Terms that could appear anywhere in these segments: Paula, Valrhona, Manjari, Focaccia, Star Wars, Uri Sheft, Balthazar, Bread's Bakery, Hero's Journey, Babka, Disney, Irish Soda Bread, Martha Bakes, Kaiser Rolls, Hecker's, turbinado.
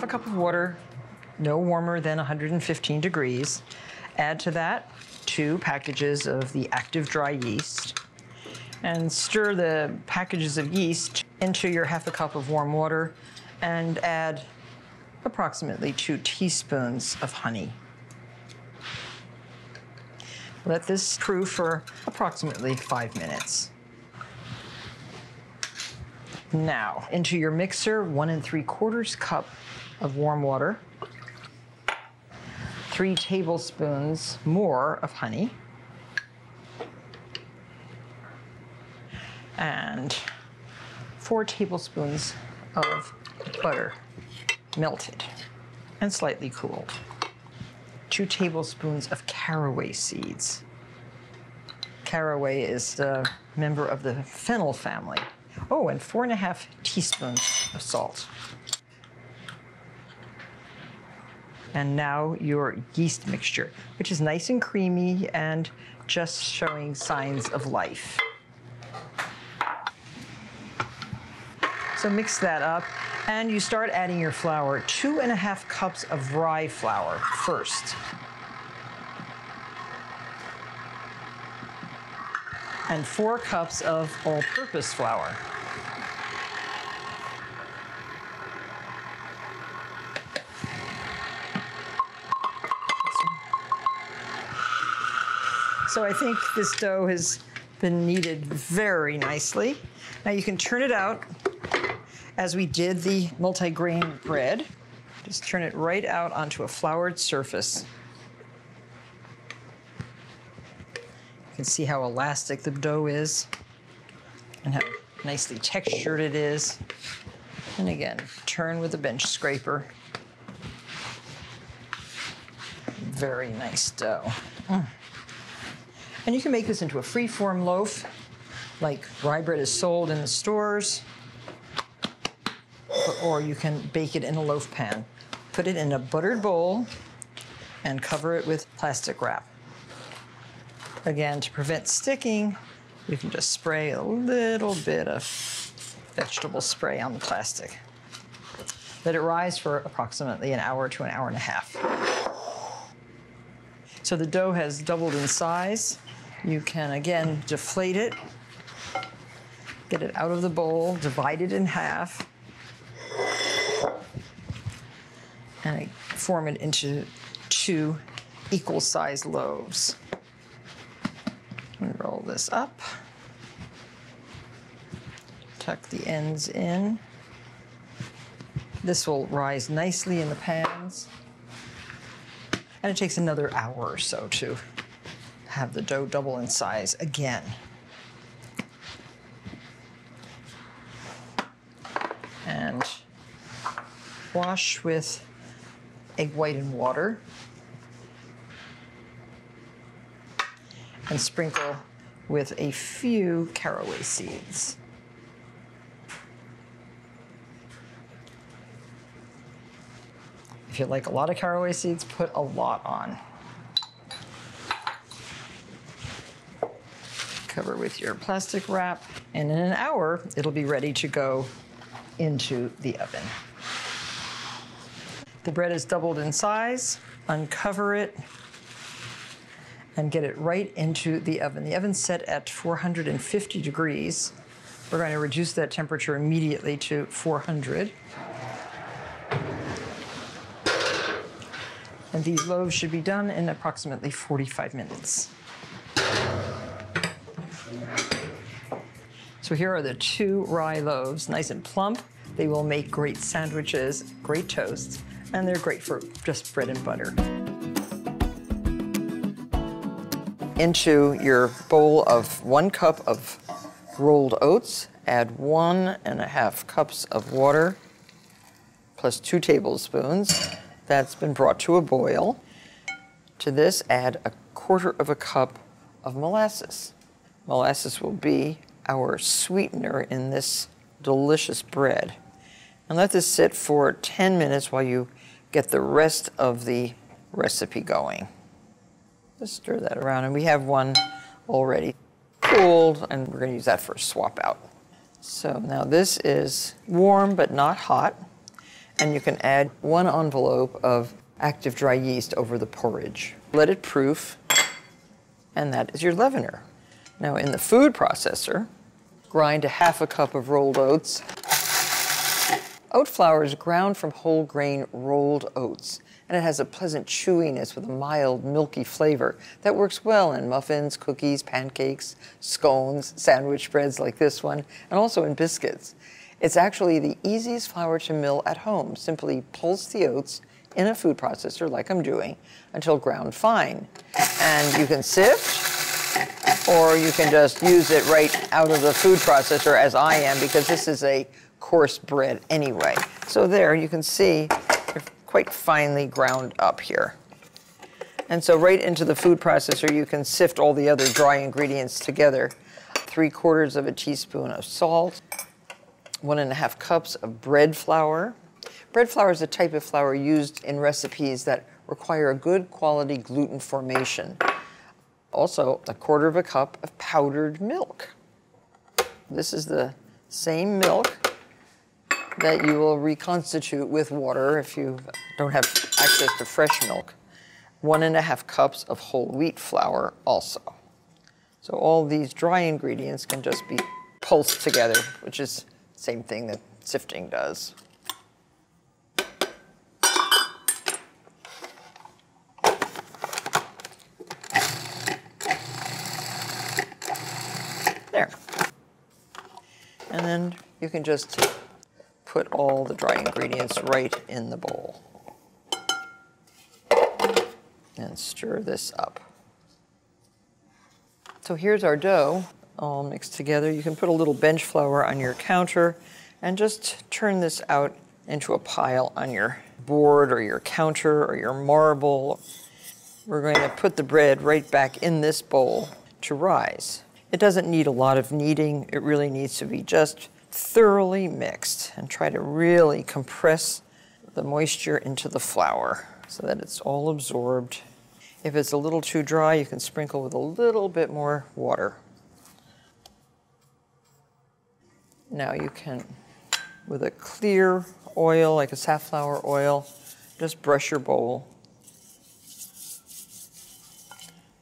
half a cup of water, no warmer than 115 degrees. Add to that 2 packages of the active dry yeast and stir the packages of yeast into your half a cup of warm water and add approximately 2 teaspoons of honey. Let this brew for approximately 5 minutes. Now, into your mixer, 1 3/4 cup of warm water, 3 tablespoons more of honey, and 4 tablespoons of butter, melted and slightly cooled. 2 tablespoons of caraway seeds. Caraway is a member of the fennel family. Oh, and 4 1/2 teaspoons of salt. And now your yeast mixture, which is nice and creamy and just showing signs of life. So mix that up, and you start adding your flour. 2 1/2 cups of rye flour first. And 4 cups of all-purpose flour. So I think this dough has been kneaded very nicely. Now you can turn it out as we did the multi-grain bread. Just turn it right out onto a floured surface. You can see how elastic the dough is and how nicely textured it is. And again, turn with a bench scraper. Very nice dough. And you can make this into a free-form loaf, like rye bread is sold in the stores, or you can bake it in a loaf pan. Put it in a buttered bowl and cover it with plastic wrap. Again, to prevent sticking, you can just spray a little bit of vegetable spray on the plastic. Let it rise for approximately 1 hour to 1.5 hours. So the dough has doubled in size. You can, again, deflate it, get it out of the bowl, divide it in half, and I form it into 2 equal-sized loaves. Roll this up, tuck the ends in. This will rise nicely in the pans. And it takes another hour or so to have the dough double in size again. And wash with egg white and water. And sprinkle with a few caraway seeds. If you like a lot of caraway seeds, put a lot on. Cover with your plastic wrap, and in an hour, it'll be ready to go into the oven. The bread is doubled in size. Uncover it and get it right into the oven. The oven's set at 450 degrees. We're going to reduce that temperature immediately to 400. And these loaves should be done in approximately 45 minutes. So here are the 2 rye loaves, nice and plump. They will make great sandwiches, great toasts, and they're great for just bread and butter. Into your bowl of 1 cup of rolled oats, add 1 1/2 cups of water, plus 2 tablespoons. That's been brought to a boil. To this, add 1/4 cup of molasses. Molasses will be our sweetener in this delicious bread. And let this sit for 10 minutes while you get the rest of the recipe going. Just stir that around, and we have one already cooled, and we're gonna use that for a swap out. So now this is warm but not hot. and you can add 1 envelope of active dry yeast over the porridge. Let it proof, and that is your leavener. Now in the food processor, grind 1/2 cup of rolled oats. Oat flour is ground from whole grain rolled oats, and it has a pleasant chewiness with a mild, milky flavor that works well in muffins, cookies, pancakes, scones, sandwich breads like this one, and also in biscuits. It's actually the easiest flour to mill at home. Simply pulse the oats in a food processor, like I'm doing, until ground fine. And you can sift, or you can just use it right out of the food processor as I am, because this is a coarse bread anyway. So there you can see they're quite finely ground up here. And so right into the food processor you can sift all the other dry ingredients together. 3/4 of a teaspoon of salt, 1 1/2 cups of bread flour. Bread flour is a type of flour used in recipes that require a good quality gluten formation. Also 1/4 cup of powdered milk. This is the same milk that you will reconstitute with water if you don't have access to fresh milk. 1 1/2 cups of whole wheat flour also. So all these dry ingredients can just be pulsed together, which is the same thing that sifting does. There. And then you can just put all the dry ingredients right in the bowl. And stir this up. So here's our dough all mixed together. You can put a little bench flour on your counter and just turn this out into a pile on your board or your counter or your marble. We're going to put the bread right back in this bowl to rise. It doesn't need a lot of kneading. It really needs to be just thoroughly mixed, and try to really compress the moisture into the flour so that it's all absorbed. If it's a little too dry, you can sprinkle with a little bit more water. Now you can, with a clear oil, like a safflower oil, just brush your bowl.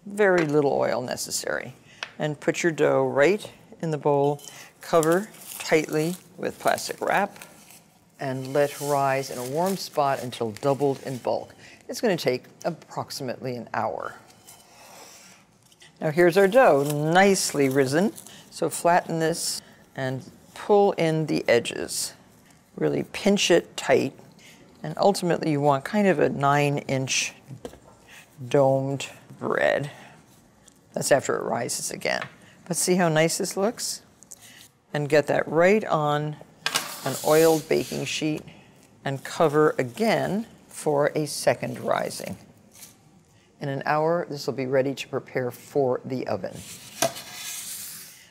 Very little oil necessary. And put your dough right in the bowl, cover tightly with plastic wrap, and let rise in a warm spot until doubled in bulk. It's going to take approximately 1 hour. Now here's our dough, nicely risen. So flatten this and pull in the edges. Really pinch it tight, and ultimately you want kind of a 9-inch domed bread. That's after it rises again. But see how nice this looks? And get that right on an oiled baking sheet and cover again for a second rising. In 1 hour, this will be ready to prepare for the oven.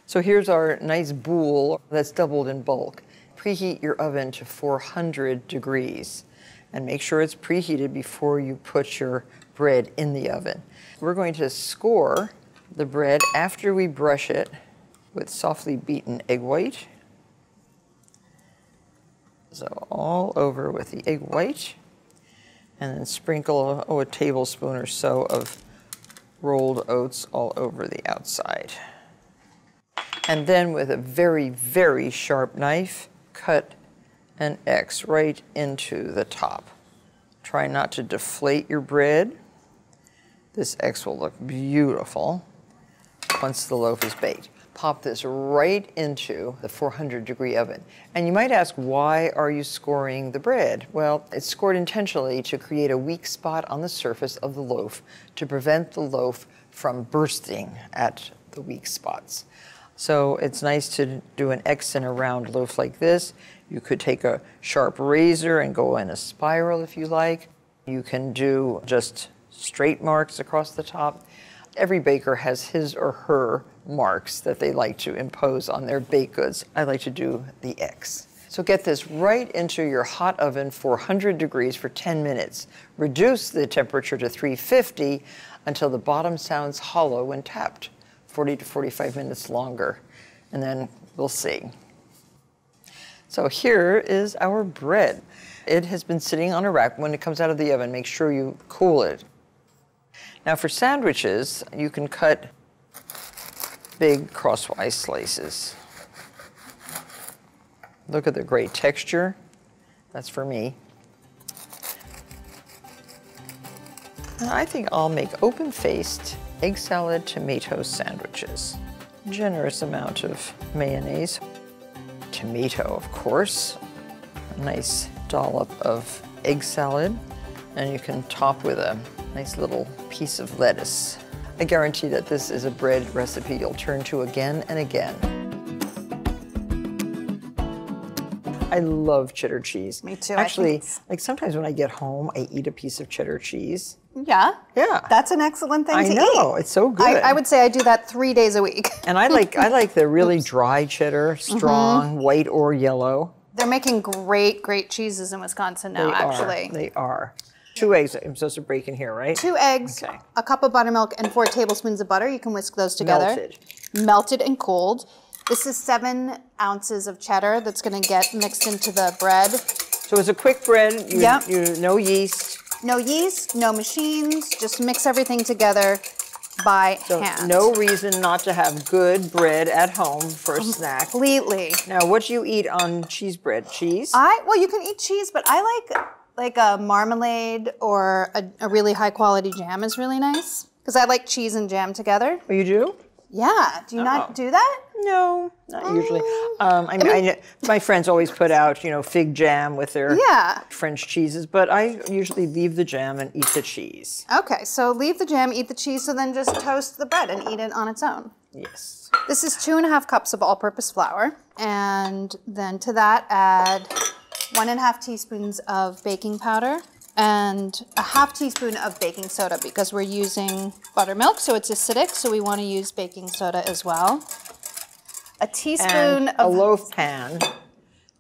So here's our nice boule that's doubled in bulk. Preheat your oven to 400 degrees and make sure it's preheated before you put your bread in the oven. We're going to score the bread after we brush it with softly beaten egg white. So all over with the egg white, and then sprinkle a tablespoon or so of rolled oats all over the outside. And then with a very, very sharp knife, cut an X right into the top. Try not to deflate your bread. This X will look beautiful once the loaf is baked. Pop this right into the 400-degree oven. And you might ask, why are you scoring the bread? Well, it's scored intentionally to create a weak spot on the surface of the loaf to prevent the loaf from bursting at the weak spots. So it's nice to do an X in a round loaf like this. You could take a sharp razor and go in a spiral if you like. You can do just straight marks across the top. Every baker has his or her marks that they like to impose on their baked goods. I like to do the X. So get this right into your hot oven, 400 degrees for 10 minutes. Reduce the temperature to 350 until the bottom sounds hollow when tapped, 40 to 45 minutes longer, and then we'll see. So here is our bread. It has been sitting on a rack. When it comes out of the oven, make sure you cool it. Now for sandwiches, you can cut big crosswise slices. Look at the great texture. That's for me. And I think I'll make open-faced egg salad tomato sandwiches. Generous amount of mayonnaise. Tomato, of course. A nice dollop of egg salad. And you can top with a nice little piece of lettuce. I guarantee that this is a bread recipe you'll turn to again and again. I love cheddar cheese. Me too. Actually, like sometimes when I get home, I eat a piece of cheddar cheese. Yeah. Yeah. That's an excellent thing to eat. I know. It's so good. I would say I do that 3 days a week. And I like the really dry cheddar, strong, white or yellow. They're making great, great cheeses in Wisconsin now, actually. They are. 2 eggs. I'm supposed to break in here, right? 2 eggs, okay. A cup of buttermilk, and 4 tablespoons of butter. You can whisk those together. Melted. Melted and cooled. This is 7 ounces of cheddar that's going to get mixed into the bread. So it's a quick bread. No yeast. No yeast, no machines. Just mix everything together by hand. No reason not to have good bread at home for a snack. Completely. Now, what do you eat on cheese bread? Cheese? Well, you can eat cheese, but I like a marmalade or a really high quality jam is really nice because I like cheese and jam together. Oh, you do? Yeah. Do you not do that? No, not usually. I mean, my friends always put out, you know, fig jam with their French cheeses, but I usually leave the jam and eat the cheese. Okay, so leave the jam, eat the cheese, so then just toast the bread and eat it on its own. Yes. This is 2.5 cups of all-purpose flour, and then to that add 1.5 teaspoons of baking powder and 1/2 teaspoon of baking soda because we're using buttermilk, so it's acidic, so we want to use baking soda as well. A teaspoon of a loaf pan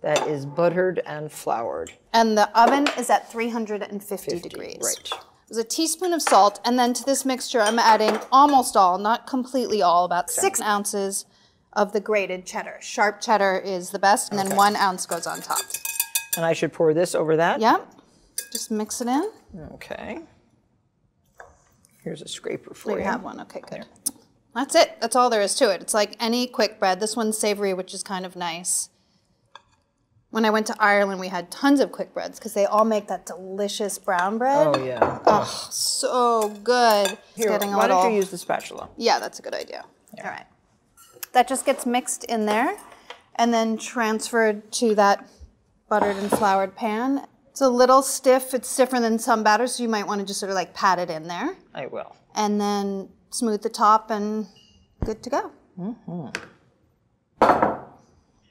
that is buttered and floured. And the oven is at 350 degrees. Right. There's a teaspoon of salt, and then to this mixture I'm adding almost all, not completely all, about 6 ounces of the grated cheddar. Sharp cheddar is the best, and then 1 ounce goes on top. And I should pour this over that? Yep. Just mix it in. Okay. Here's a scraper for you. We have one, okay, good. There. That's it. That's all there is to it. It's like any quick bread. This one's savory, which is kind of nice. When I went to Ireland, we had tons of quick breads because they all make that delicious brown bread. Oh, yeah. Oh, so good. Here, why don't you use the spatula? Yeah, that's a good idea. Yeah. All right. That just gets mixed in there and then transferred to that buttered and floured pan. It's a little stiff. It's stiffer than some batters, so you might want to just sort of like pat it in there. I will. And then smooth the top and good to go.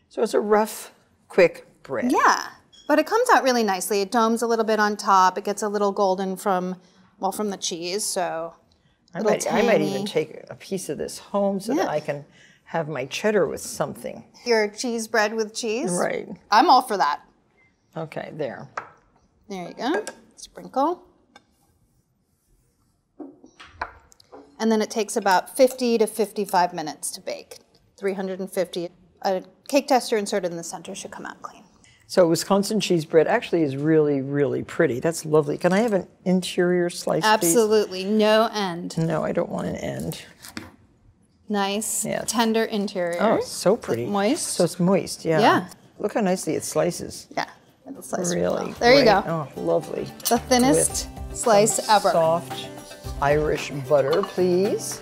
So it's a rough, quick bread. Yeah, but it comes out really nicely. It domes a little bit on top. It gets a little golden from the cheese, so I might even take a piece of this home so that I can have my cheddar with something. Your cheese bread with cheese? Right. I'm all for that. Okay, there. There you go, sprinkle. And then it takes about 50 to 55 minutes to bake, 350. A cake tester inserted in the center should come out clean. So Wisconsin cheese bread actually is really, really pretty. That's lovely. Can I have an interior slice, Absolutely. Please? Absolutely, no end. No, I don't want an end. Nice, tender interior. Oh, it's so pretty. It's moist. So it's moist, yeah. Look how nicely it slices. Yeah, it'll slice really well. There you go. Oh, lovely. The thinnest slice ever. Soft Irish butter, please.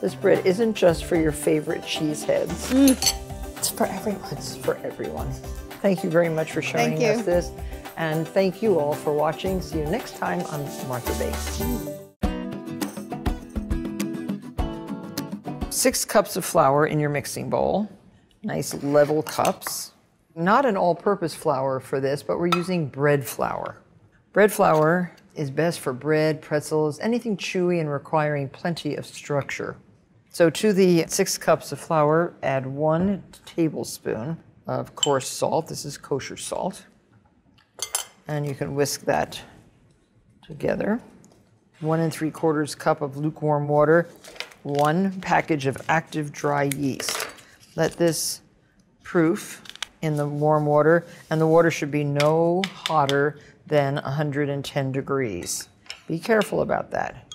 This bread isn't just for your favorite cheese heads. It's for everyone. It's for everyone. Thank you very much for showing us this. And thank you all for watching. See you next time on Martha Bakes. 6 cups of flour in your mixing bowl. Nice level cups. Not an all-purpose flour for this, but we're using bread flour. Bread flour is best for bread, pretzels, anything chewy and requiring plenty of structure. So to the 6 cups of flour, add 1 tablespoon of coarse salt. This is kosher salt. And you can whisk that together. 1 3/4 cup of lukewarm water, 1 package of active dry yeast. Let this proof in the warm water, and the water should be no hotter than 110 degrees. Be careful about that.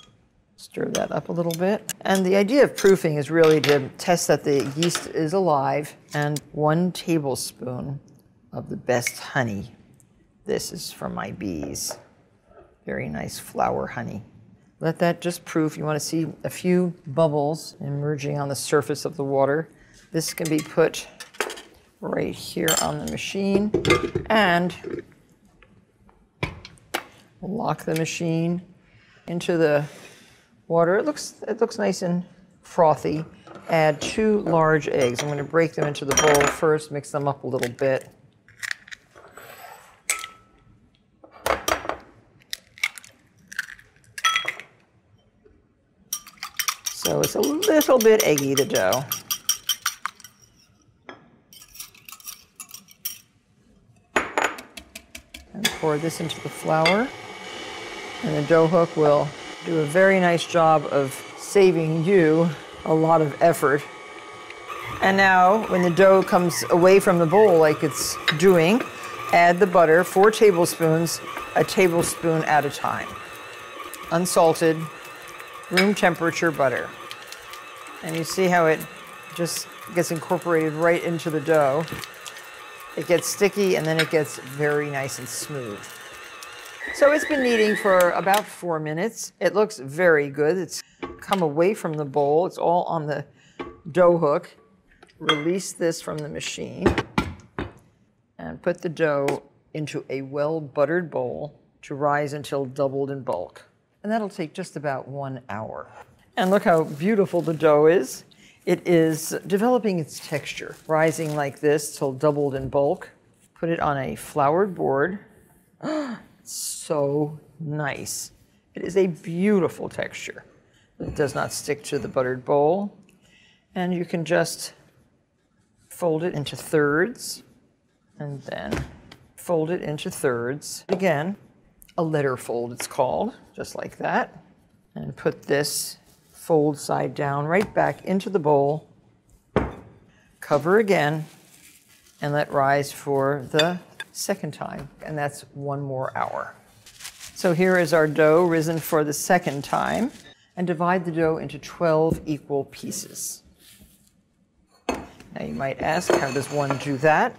Stir that up a little bit. And the idea of proofing is really to test that the yeast is alive, and 1 tablespoon of the best honey. This is from my bees. Very nice flower honey. Let that just proof. You want to see a few bubbles emerging on the surface of the water. This can be put right here on the machine and lock the machine into the water. It looks nice and frothy. Add 2 large eggs. I'm going to break them into the bowl first, mix them up a little bit. So it's a little bit eggy, the dough. And pour this into the flour, and the dough hook will do a very nice job of saving you a lot of effort. And now, when the dough comes away from the bowl like it's doing, add the butter, 4 tablespoons, a tablespoon at a time. Unsalted, room temperature butter. And you see how it just gets incorporated right into the dough. It gets sticky, and then it gets very nice and smooth. So it's been kneading for about 4 minutes. It looks very good. It's come away from the bowl. It's all on the dough hook. Release this from the machine and put the dough into a well-buttered bowl to rise until doubled in bulk. And that'll take just about 1 hour. And look how beautiful the dough is. It is developing its texture, rising like this till doubled in bulk. Put it on a floured board. So nice. It is a beautiful texture. It does not stick to the buttered bowl. And you can just fold it into thirds and then fold it into thirds. Again, a letter fold it's called, just like that. And put this fold side down right back into the bowl. Cover again and let rise for the second time, and that's 1 more hour. So here is our dough risen for the second time, and divide the dough into 12 equal pieces. Now you might ask, how does one do that?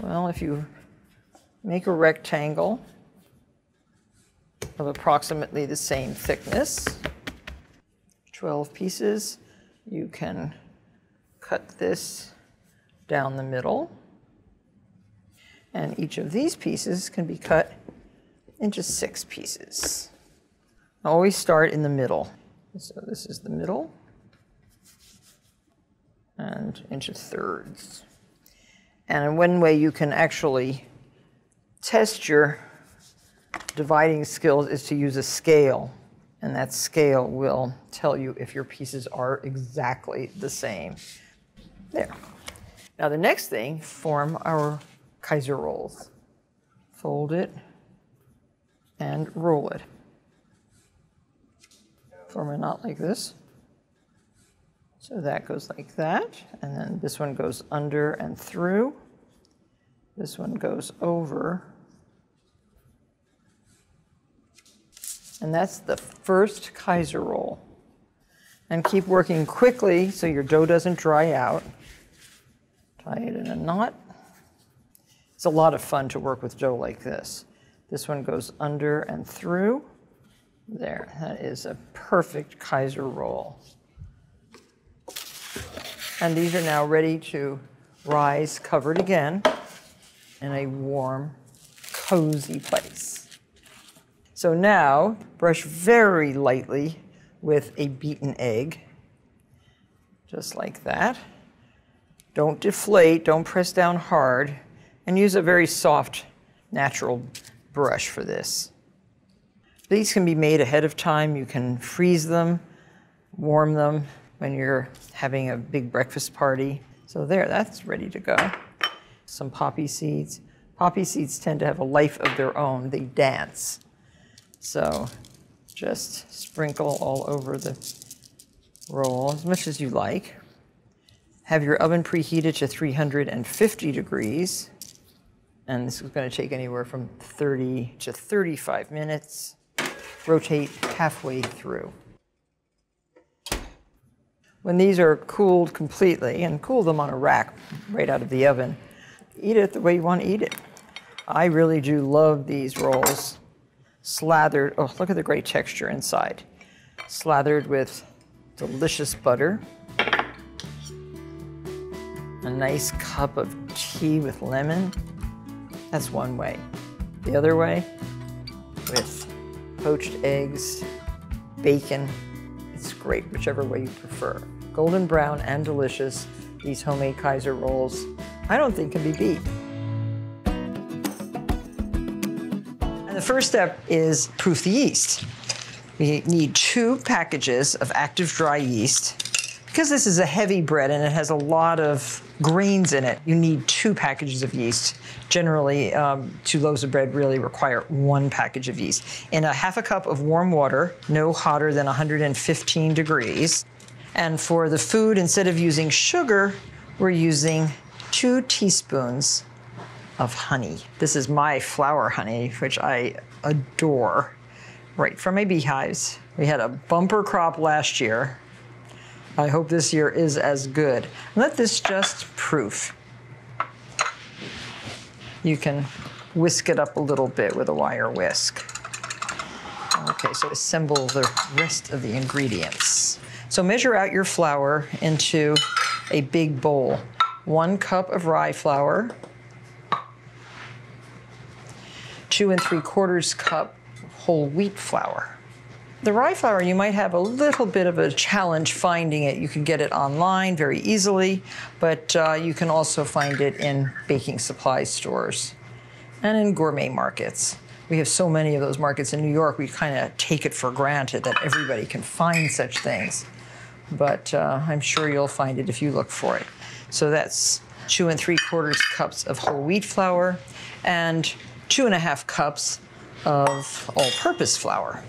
Well, if you make a rectangle of approximately the same thickness, 12 pieces, you can cut this down the middle. And each of these pieces can be cut into 6 pieces. Always start in the middle. So this is the middle, and into thirds. And in one way you can actually test your dividing skills is to use a scale, and that scale will tell you if your pieces are exactly the same. There. Now the next thing, form our Kaiser rolls. Fold it and roll it. Form a knot like this. So that goes like that, and then this one goes under and through. This one goes over. And that's the first Kaiser roll. And keep working quickly so your dough doesn't dry out. Tie it in a knot. It's a lot of fun to work with dough like this. This one goes under and through. There, that is a perfect Kaiser roll. And these are now ready to rise, covered again, in a warm, cozy place. So now, brush very lightly with a beaten egg, just like that. Don't deflate, don't press down hard. And use a very soft, natural brush for this. These can be made ahead of time. You can freeze them, warm them when you're having a big breakfast party. So there, that's ready to go. Some poppy seeds. Poppy seeds tend to have a life of their own. They dance. So just sprinkle all over the roll as much as you like. Have your oven preheated to 350 degrees. And this is gonna take anywhere from 30 to 35 minutes. Rotate halfway through. When these are cooled completely, and cool them on a rack right out of the oven, eat it the way you want to eat it. I really do love these rolls slathered. Oh, look at the great texture inside. Slathered with delicious butter, a nice cup of tea with lemon. That's one way. The other way, with poached eggs, bacon. It's great, whichever way you prefer. Golden brown and delicious, these homemade Kaiser rolls, I don't think can be beat. And the first step is proof the yeast. We need 2 packages of active dry yeast. Because this is a heavy bread and it has a lot of grains in it, you need 2 packages of yeast. Generally, 2 loaves of bread really require 1 package of yeast. In a half a cup of warm water, no hotter than 115 degrees. And for the food, instead of using sugar, we're using 2 teaspoons of honey. This is my flour honey, which I adore. Right from my beehives. We had a bumper crop last year. I hope this year is as good. Let this just proof. You can whisk it up a little bit with a wire whisk. Okay, so assemble the rest of the ingredients. So measure out your flour into a big bowl. 1 cup of rye flour, 2 3/4 cup whole wheat flour. The rye flour, you might have a little bit of a challenge finding it. You can get it online very easily, but you can also find it in baking supply stores and in gourmet markets. We have so many of those markets in New York, we kind of take it for granted that everybody can find such things. But I'm sure you'll find it if you look for it. So that's 2 3/4 cups of whole wheat flour and 2 1/2 cups of all-purpose flour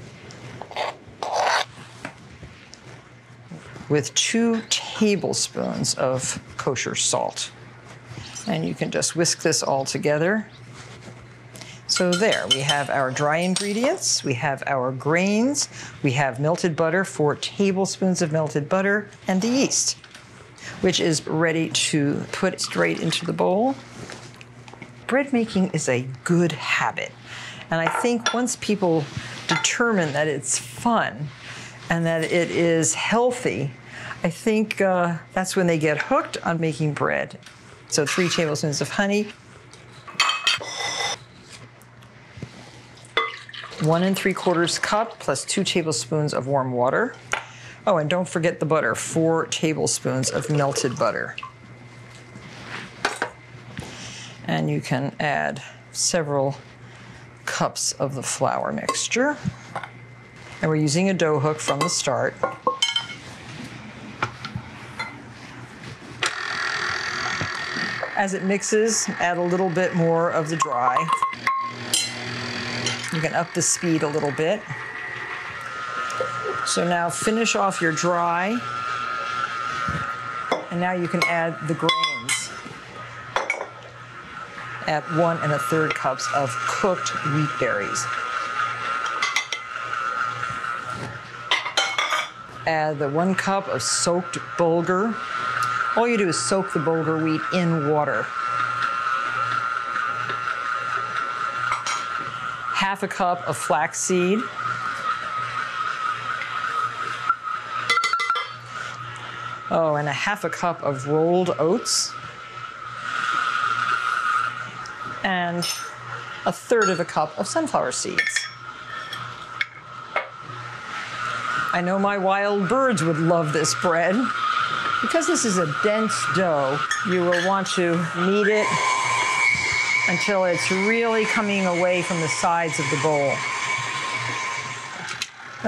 with 2 tablespoons of kosher salt. And you can just whisk this all together. So there, we have our dry ingredients, we have our grains, we have melted butter, 4 tablespoons of melted butter, and the yeast, which is ready to put straight into the bowl. Bread making is a good habit. And I think once people determine that it's fun and that it is healthy, I think that's when they get hooked on making bread. So 3 tablespoons of honey, 1 3/4 cup plus 2 tablespoons of warm water. Oh, and don't forget the butter, 4 tablespoons of melted butter. And you can add several cups of the flour mixture. And we're using a dough hook from the start. As it mixes, add a little bit more of the dry. You can up the speed a little bit. So now finish off your dry. And now you can add the grains. Add 1 1/3 cups of cooked wheat berries. Add the 1 cup of soaked bulgur. All you do is soak the bulgur wheat in water. 1/2 cup of flaxseed. 1/2 cup of rolled oats. And 1/3 cup of sunflower seeds. I know my wild birds would love this bread. Because this is a dense dough, you will want to knead it until it's really coming away from the sides of the bowl.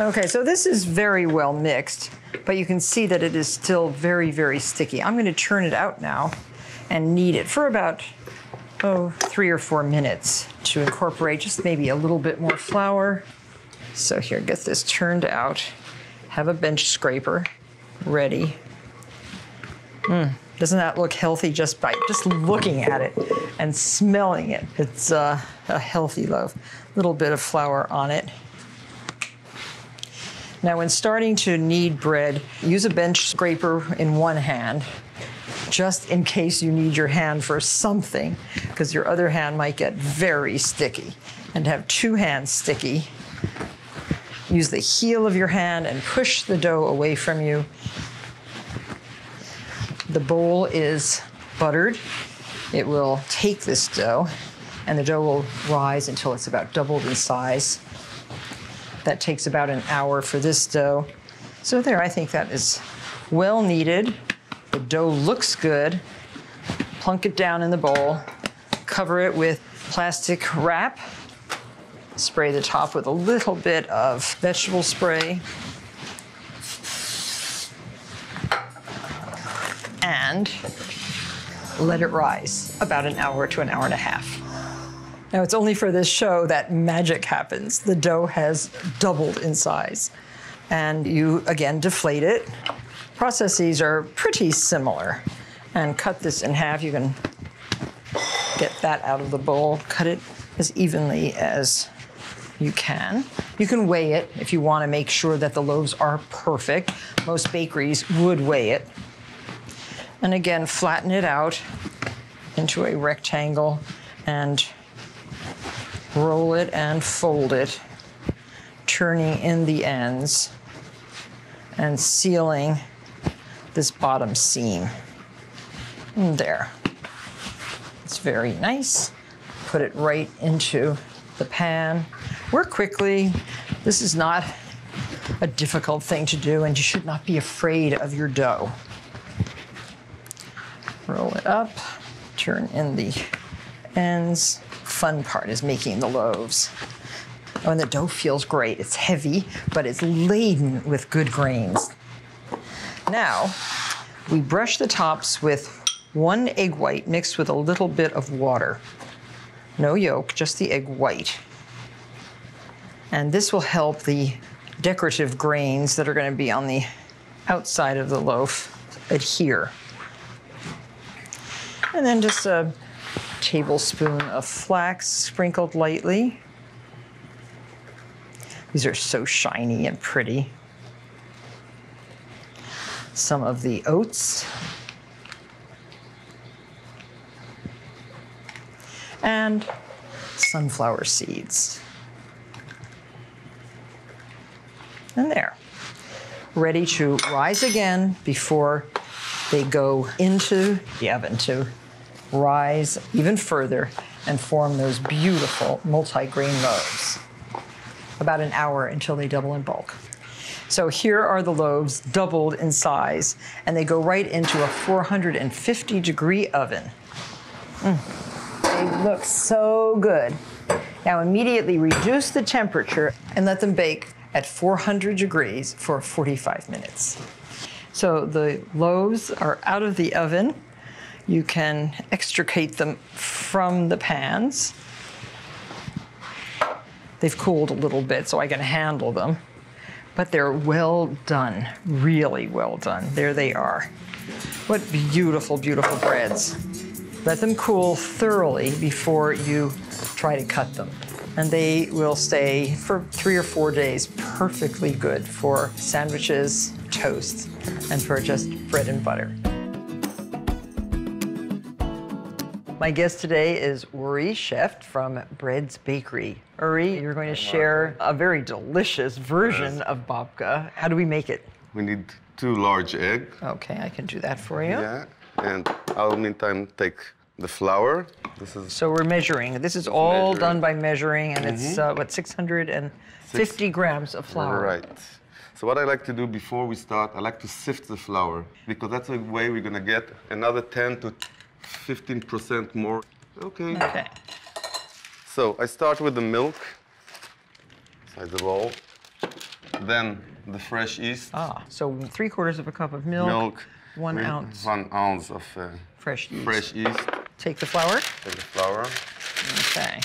Okay, so this is very well mixed, but you can see that it is still very, very sticky. I'm gonna turn it out now and knead it for about 3 or 4 minutes to incorporate just maybe a little bit more flour. So here, get this turned out. Have a bench scraper ready. Doesn't that look healthy just by just looking at it and smelling it? It's a healthy loaf. A little bit of flour on it. Now, when starting to knead bread, use a bench scraper in one hand, just in case you need your hand for something, because your other hand might get very sticky. And to have two hands sticky, use the heel of your hand and push the dough away from you. The bowl is buttered. It will take this dough, and the dough will rise until it's about doubled in size. That takes about an hour for this dough. So there, I think that is well kneaded. The dough looks good. Plunk it down in the bowl. Cover it with plastic wrap. Spray the top with a little bit of vegetable spray. And let it rise about an hour to an hour and a half. Now, it's only for this show that magic happens. The dough has doubled in size. And you, again, deflate it. Processes are pretty similar. And cut this in half. You can get that out of the bowl. Cut it as evenly as you can. You can weigh it if you want to make sure that the loaves are perfect. Most bakeries would weigh it. And again, flatten it out into a rectangle and roll it and fold it, turning in the ends and sealing this bottom seam. And there. It's very nice. Put it right into the pan. Work quickly. This is not a difficult thing to do, and you should not be afraid of your dough. Roll it up, turn in the ends. Fun part is making the loaves. Oh, and the dough feels great. It's heavy, but it's laden with good grains. Now, we brush the tops with one egg white mixed with a little bit of water. No yolk, just the egg white. And this will help the decorative grains that are going to be on the outside of the loaf adhere. And then just a tablespoon of flax sprinkled lightly. These are so shiny and pretty. Some of the oats. And sunflower seeds. And there. Ready to rise again before they go into the oven to rise even further and form those beautiful multi-grain loaves. About an hour until they double in bulk. So here are the loaves doubled in size, and they go right into a 450-degree oven. They look so good. Now immediately reduce the temperature and let them bake at 400 degrees for 45 minutes. So the loaves are out of the oven. You can extricate them from the pans. They've cooled a little bit, so I can handle them. But they're well done, really well done. There they are. What beautiful, beautiful breads. Let them cool thoroughly before you try to cut them. And they will stay for 3 or 4 days, perfectly good for sandwiches, toast, and for just bread and butter. My guest today is Uri Sheft from Bread's Bakery. Uri, you're going to share a very delicious version of babka. How do we make it? We need 2 large eggs. Okay, I can do that for you. Yeah, and I'll meantime take the flour. This is so we're measuring. This is all done by measuring, and it's what, 650 grams of flour. Right. So what I like to do before we start, I like to sift the flour, because that's the way we're going to get another 10 to 15% more. Okay. Okay. So I start with the milk inside the bowl, then the fresh yeast. Ah, so 3/4 cup of milk. 1 ounce. 1 ounce of fresh yeast. Take the flour. Okay.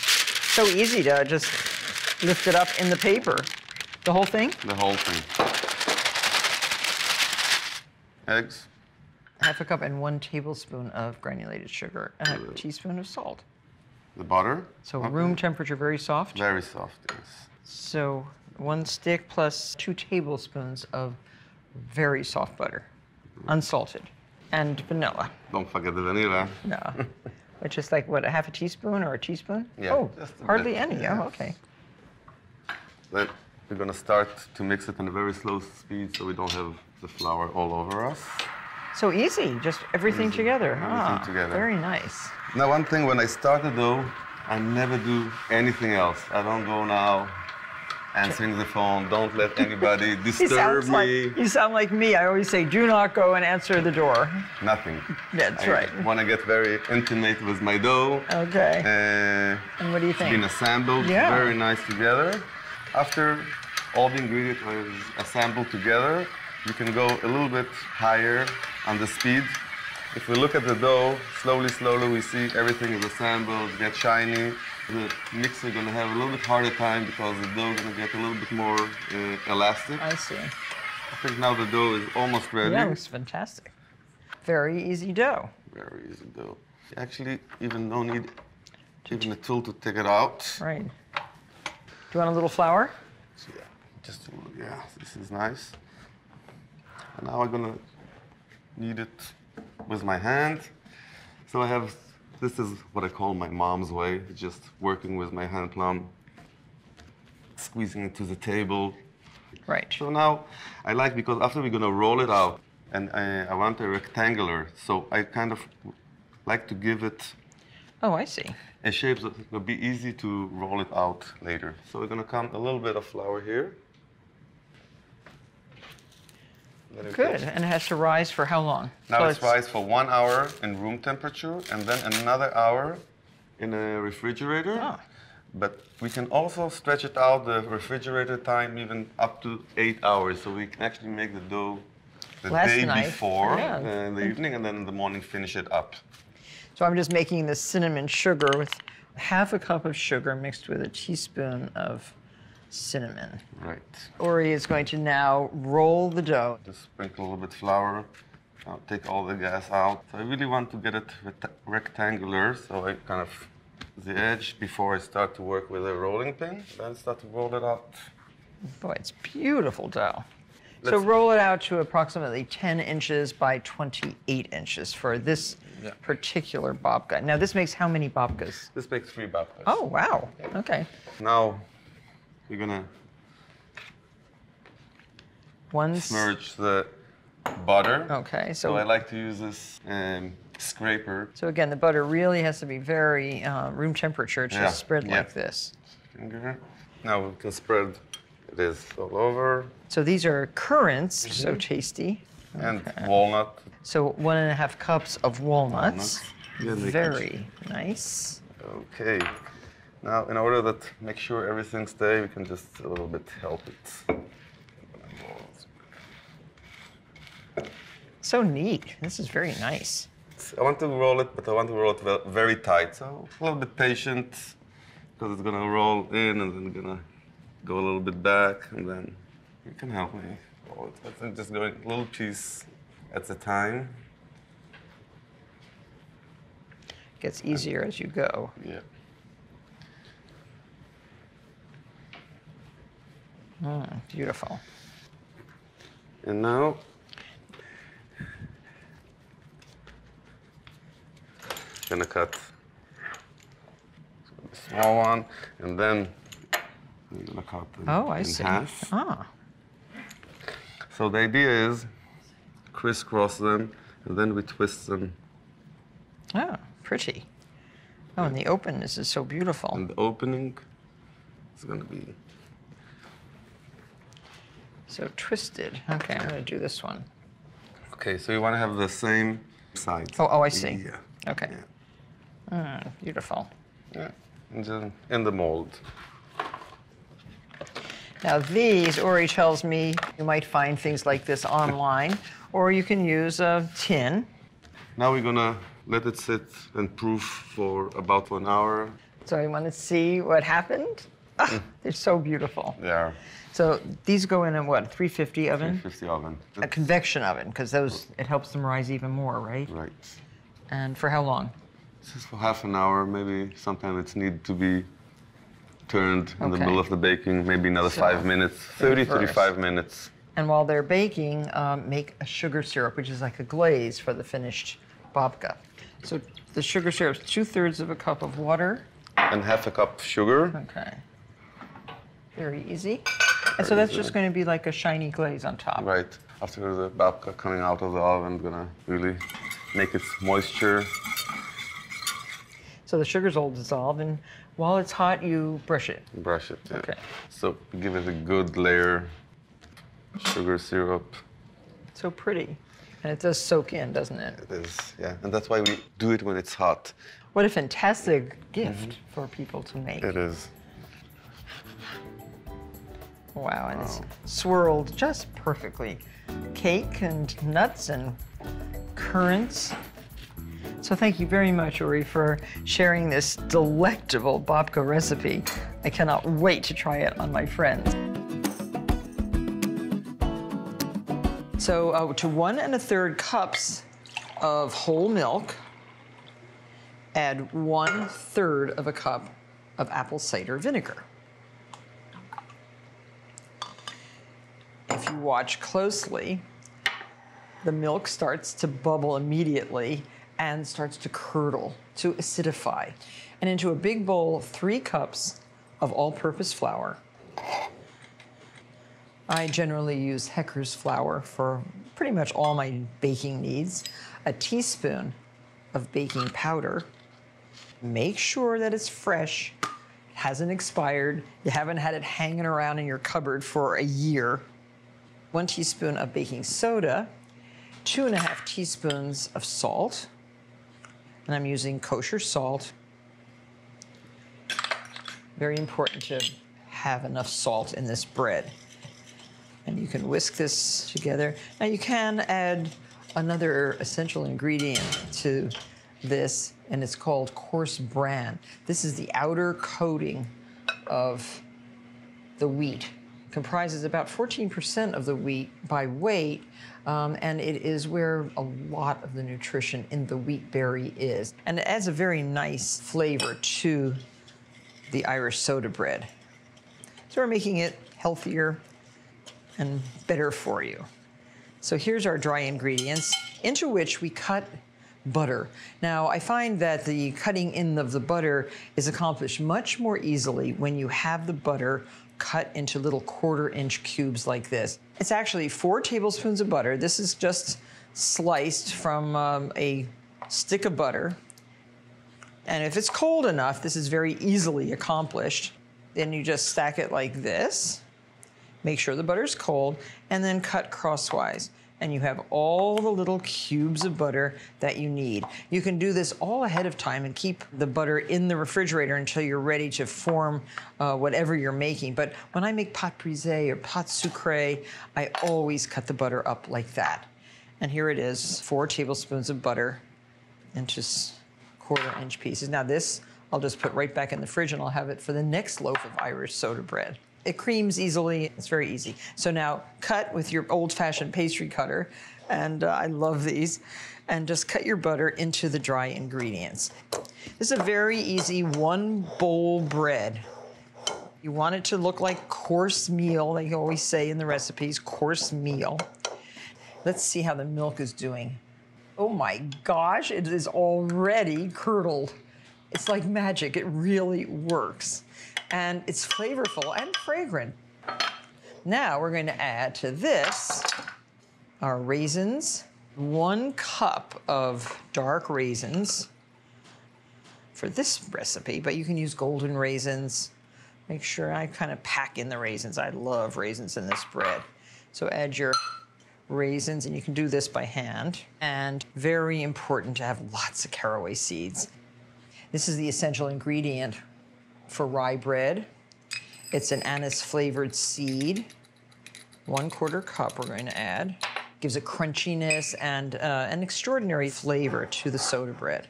So easy to just lift it up in the paper. The whole thing? The whole thing. Eggs. half a cup and 1 tablespoon of granulated sugar and a teaspoon of salt. The butter? So room temperature, very soft? Very soft, yes. So 1 stick plus 2 tablespoons of very soft butter, unsalted, and vanilla. Don't forget the vanilla. No. Which is like, what, a half a teaspoon or a teaspoon? Yeah. Oh, hardly any. Yeah. Oh, okay. But we're going to start to mix it in a very slow speed so we don't have the flour all over us. So easy, just everything together. Everything together. Very nice. Now, one thing, when I started, though, I never do anything else. I don't go now answering the phone. Don't let anybody disturb me. Like, you sound like me. I always say, do not go and answer the door. Nothing. That's right. I want to get very intimate with my dough. Okay. And what do you think? It's been assembled very nice together. After all the ingredients are assembled together, you can go a little bit higher on the speed. If we look at the dough, slowly, slowly, we see everything is assembled, get shiny. The mixer is going to have a little bit harder time because the dough is going to get a little bit more elastic. I see. I think now the dough is almost ready. Yeah, looks fantastic. Very easy dough. Very easy dough. Actually, even no need even a tool to take it out. Right. Do you want a little flour? So, yeah, just a little, yeah, this is nice. And now I'm going to knead it with my hand. So I have, this is what I call my mom's way, just working with my hand plum, squeezing it to the table. Right. So now I like, because after we're going to roll it out, and I want a rectangular, so I kind of like to give it a shape that it will be easy to roll it out later. So we're going to come a little bit of flour here. Good. And it has to rise for how long? Now it's rise for 1 hour in room temperature and then another hour in a refrigerator. Oh. But we can also stretch it out, the refrigerator time, even up to 8 hours. So we can actually make the dough the day before in the evening, and then in the morning finish it up. So I'm just making this cinnamon sugar with half a cup of sugar mixed with a teaspoon of cinnamon. Right. Uri is going to now roll the dough. Just sprinkle a little bit flour. I'll take all the gas out. So I really want to get it rectangular, so I kind of the edge before I start to work with a rolling pin. Then start to roll it out. Boy, it's beautiful dough. So roll it out to approximately 10 inches by 28 inches for this particular babka. Now this makes how many babkas? This makes 3 babkas. Oh, wow. Okay. Now we're gonna smudge the butter. Okay, so I like to use this scraper. So again, the butter really has to be very room temperature to spread like this. Finger. Now we can spread this all over. So these are currants, so tasty. And walnut. So 1.5 cups of walnuts. Very nice. Okay. Now, in order to make sure everything stays, we can just a little bit help it. So neat. This is very nice. I want to roll it, but I want to roll it very tight. So a little bit patient, because it's going to roll in and then going to go a little bit back. And then you can help me roll it. I'm just going a little piece at a time. It gets easier as you go. Yeah. Beautiful. And now, I'm gonna cut a small one, and then I'm gonna cut it in half. So the idea is crisscross them, and then we twist them. Oh, pretty. Oh, and the openness is so beautiful. And the opening is gonna be. So twisted. Okay, I'm going to do this one. Okay, so you want to have the same side. Oh, I see. Yeah. Okay. Yeah. Beautiful. Yeah, and then in the mold. Now these, Uri tells me, you might find things like this online, or you can use a tin. Now we're going to let it sit and proof for about 1 hour. So you want to see what happened? Oh, they're so beautiful. Yeah. So these go in a what, 350 oven? 350 oven. That's a convection oven, because those, it helps them rise even more, right? Right. And for how long? This is for half an hour, maybe. Sometimes it's need to be turned in the middle of the baking, maybe another 5 minutes, 30, 35 minutes. And while they're baking, make a sugar syrup, which is like a glaze for the finished babka. So the sugar syrup is 2/3 of a cup of water. And half a cup of sugar. Okay. Very easy. And so that's just going to be like a shiny glaze on top. Right. After the babka coming out of the oven, going to really make its moisture. So the sugar's all dissolved, and while it's hot, you brush it. Brush it, yeah. Okay. So give it a good layer of sugar syrup. It's so pretty. And it does soak in, doesn't it? It is, yeah. And that's why we do it when it's hot. What a fantastic gift for people to make. It is. Wow, and it's swirled just perfectly. Cake and nuts and currants. So thank you very much, Uri, for sharing this delectable babka recipe. I cannot wait to try it on my friends. So to 1 1/3 cups of whole milk, add 1/3 of a cup of apple cider vinegar. If you watch closely, the milk starts to bubble immediately and starts to curdle, to acidify. And into a big bowl, 3 cups of all-purpose flour. I generally use Hecker's flour for pretty much all my baking needs. A teaspoon of baking powder. Make sure that it's fresh, it hasn't expired, you haven't had it hanging around in your cupboard for a year. 1 teaspoon of baking soda, 2 1/2 teaspoons of salt, and I'm using kosher salt. Very important to have enough salt in this bread. And you can whisk this together. Now you can add another essential ingredient to this, and it's called coarse bran. This is the outer coating of the wheat. Comprises about 14% of the wheat by weight, and it is where a lot of the nutrition in the wheat berry is. And it adds a very nice flavor to the Irish soda bread. So we're making it healthier and better for you. So here's our dry ingredients, into which we cut butter. Now, I find that the cutting in of the butter is accomplished much more easily when you have the butter cut into little 1/4-inch cubes like this. It's actually 4 tablespoons of butter. This is just sliced from a stick of butter. And if it's cold enough, this is very easily accomplished. Then you just stack it like this, make sure the butter's cold, and then cut crosswise. And you have all the little cubes of butter that you need. You can do this all ahead of time and keep the butter in the refrigerator until you're ready to form whatever you're making. But when I make pâte brisée or pâte sucrée, I always cut the butter up like that. And here it is, 4 tablespoons of butter into 1/4-inch pieces. Now this, I'll just put right back in the fridge and I'll have it for the next loaf of Irish soda bread. It creams easily, it's very easy. So now cut with your old-fashioned pastry cutter, and I love these, and just cut your butter into the dry ingredients. This is a very easy 1-bowl bread. You want it to look like coarse meal, like you always say in the recipes, coarse meal. Let's see how the milk is doing. Oh my gosh, it is already curdled. It's like magic, it really works. And it's flavorful and fragrant. Now we're going to add to this our raisins, 1 cup of dark raisins for this recipe, but you can use golden raisins. Make sure I kind of pack in the raisins. I love raisins in this bread. So add your raisins, and you can do this by hand. And very important to have lots of caraway seeds. This is the essential ingredient for rye bread. It's an anise-flavored seed. 1/4 cup we're going to add. Gives a crunchiness and an extraordinary flavor to the soda bread.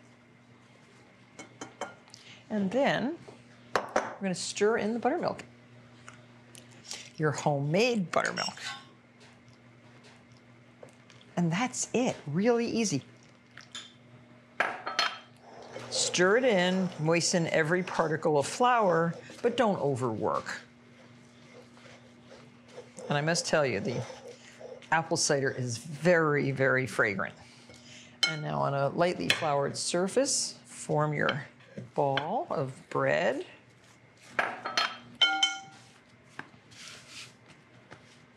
And then We're gonna stir in the buttermilk. Your homemade buttermilk. And that's it, really easy. Stir it in, moisten every particle of flour, but don't overwork. And I must tell you, the apple cider is very, very fragrant. And now on a lightly floured surface, form your ball of bread.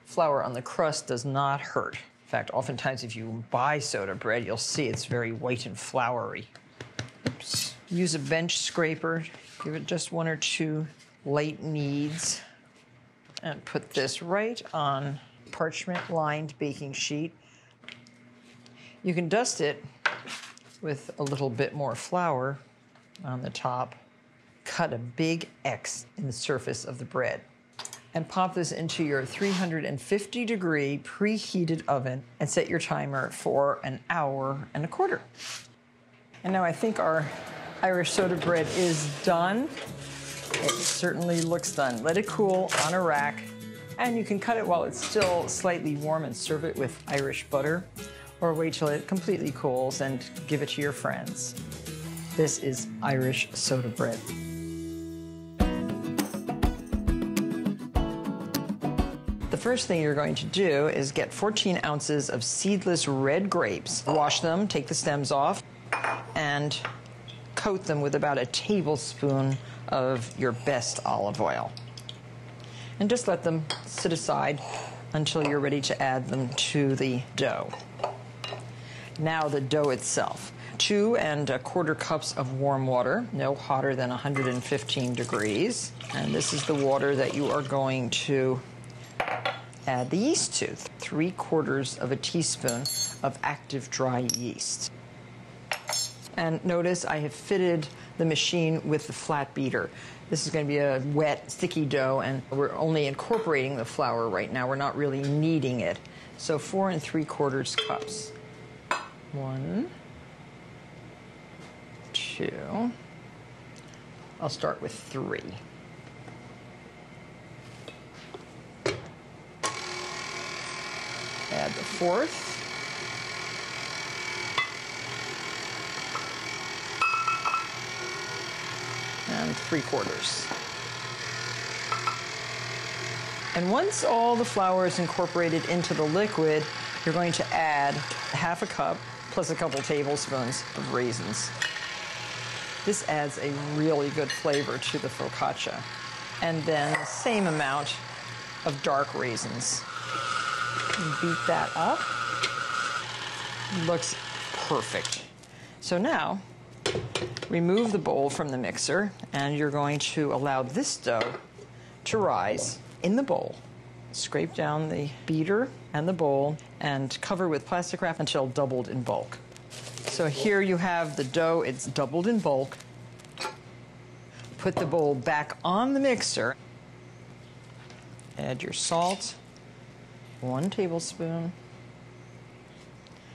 Flour on the crust does not hurt. In fact, oftentimes if you buy soda bread, you'll see it's very white and floury. Oops. Use a bench scraper, give it just one or two light kneads, and put this right on parchment-lined baking sheet. You can dust it with a little bit more flour on the top. Cut a big X in the surface of the bread. And pop this into your 350-degree preheated oven and set your timer for 1.25 hours. And now I think our Irish soda bread is done. It certainly looks done. Let it cool on a rack, and you can cut it while it's still slightly warm and serve it with Irish butter, or wait till it completely cools and give it to your friends. This is Irish soda bread. The first thing you're going to do is get 14 ounces of seedless red grapes. Wash them, take the stems off, and coat them with about a tablespoon of your best olive oil. And just let them sit aside until you're ready to add them to the dough. Now the dough itself. 2¼ cups of warm water, no hotter than 115 degrees. And this is the water that you are going to add the yeast to. 3/4 teaspoon of active dry yeast. And notice I have fitted the machine with the flat beater. This is going to be a wet, sticky dough, and we're only incorporating the flour right now. We're not really kneading it. So 4¾ cups. 1, 2. I'll start with 3. Add the 4th. And 3/4. And once all the flour is incorporated into the liquid, you're going to add 1/2 cup plus a couple tablespoons of raisins. This adds a really good flavor to the focaccia. And then the same amount of dark raisins. Beat that up. Looks perfect. So now, remove the bowl from the mixer, and you're going to allow this dough to rise in the bowl. Scrape down the beater and the bowl and cover with plastic wrap until doubled in bulk. So here you have the dough, it's doubled in bulk. Put the bowl back on the mixer. Add your salt, 1 tablespoon,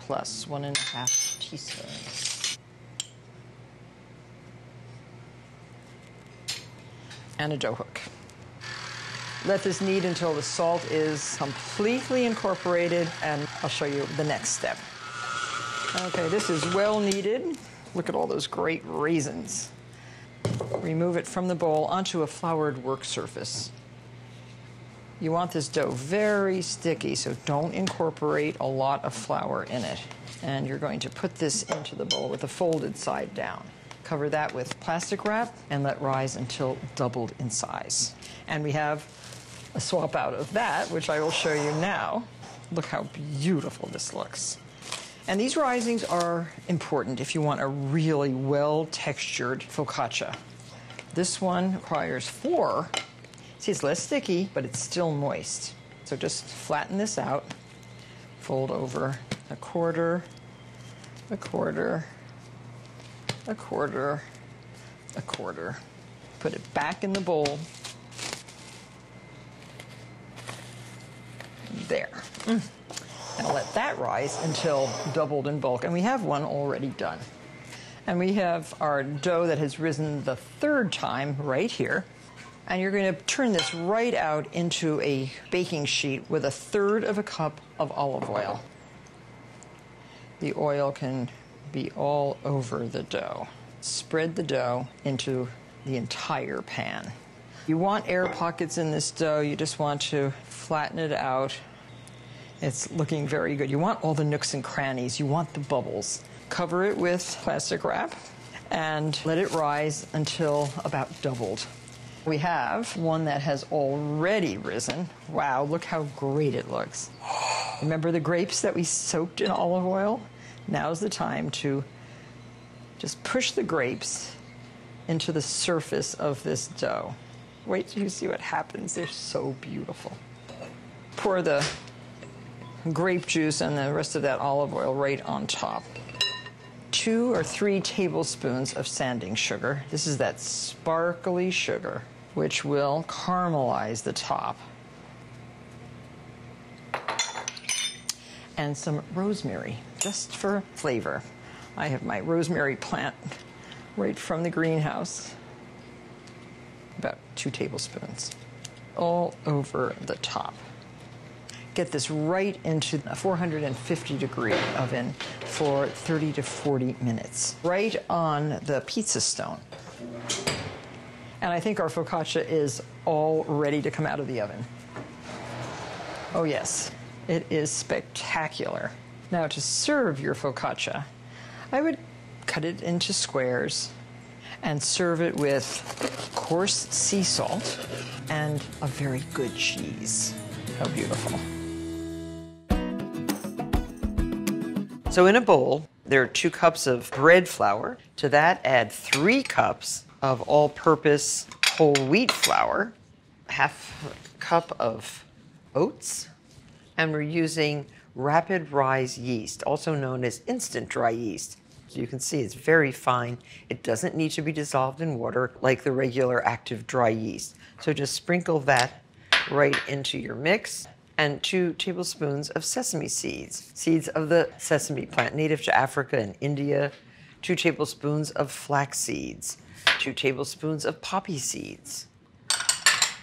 plus 1½ teaspoons. And a dough hook. Let this knead until the salt is completely incorporated, and I'll show you the next step. Okay, this is well kneaded. Look at all those great raisins. Remove it from the bowl onto a floured work surface. You want this dough very sticky, so don't incorporate a lot of flour in it. And you're going to put this into the bowl with the folded side down. Cover that with plastic wrap and let rise until doubled in size. And we have a swap out of that, which I will show you now. Look how beautiful this looks. And these risings are important if you want a really well-textured focaccia. This one requires 4. See, it's less sticky, but it's still moist. So just flatten this out. Fold over a quarter. Put it back in the bowl. There. Now let that rise until doubled in bulk, and we have one already done. And we have our dough that has risen the 3rd time right here. And you're going to turn this right out into a baking sheet with 1/3 cup of olive oil. The oil can be all over the dough. Spread the dough into the entire pan. You want air pockets in this dough. You just want to flatten it out. It's looking very good. You want all the nooks and crannies. You want the bubbles. Cover it with plastic wrap and let it rise until about doubled. We have one that has already risen. Wow, look how great it looks. Remember the grapes that we soaked in olive oil? Now's the time to just push the grapes into the surface of this dough. Wait till you see what happens. They're so beautiful. Pour the grape juice and the rest of that olive oil right on top. 2 or 3 tablespoons of sanding sugar. This is that sparkly sugar, which will caramelize the top. And some rosemary, just for flavor. I have my rosemary plant right from the greenhouse. About 2 tablespoons all over the top. Get this right into a 450-degree oven for 30 to 40 minutes, right on the pizza stone. And I think our focaccia is all ready to come out of the oven. Oh yes, it is spectacular. Now to serve your focaccia, I would cut it into squares and serve it with coarse sea salt and a very good cheese. How beautiful. So in a bowl, there are 2 cups of bread flour. To that, add 3 cups of all-purpose whole wheat flour, 1/2 cup of oats, and we're using rapid rise yeast, also known as instant dry yeast. So you can see it's very fine. It doesn't need to be dissolved in water like the regular active dry yeast. So just sprinkle that right into your mix, and 2 tablespoons of sesame seeds, seeds of the sesame plant native to Africa and India, 2 tablespoons of flax seeds, 2 tablespoons of poppy seeds,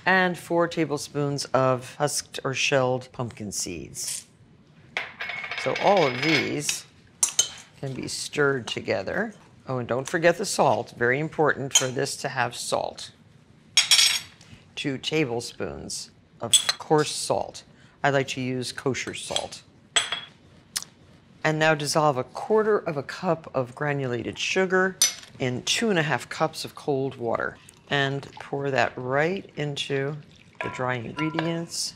and 4 tablespoons of husked or shelled pumpkin seeds. So all of these can be stirred together. Oh, and don't forget the salt. Very important for this to have salt. 2 tablespoons of coarse salt. I like to use kosher salt. And now dissolve 1/4 cup of granulated sugar in 2.5 cups of cold water. And pour that right into the dry ingredients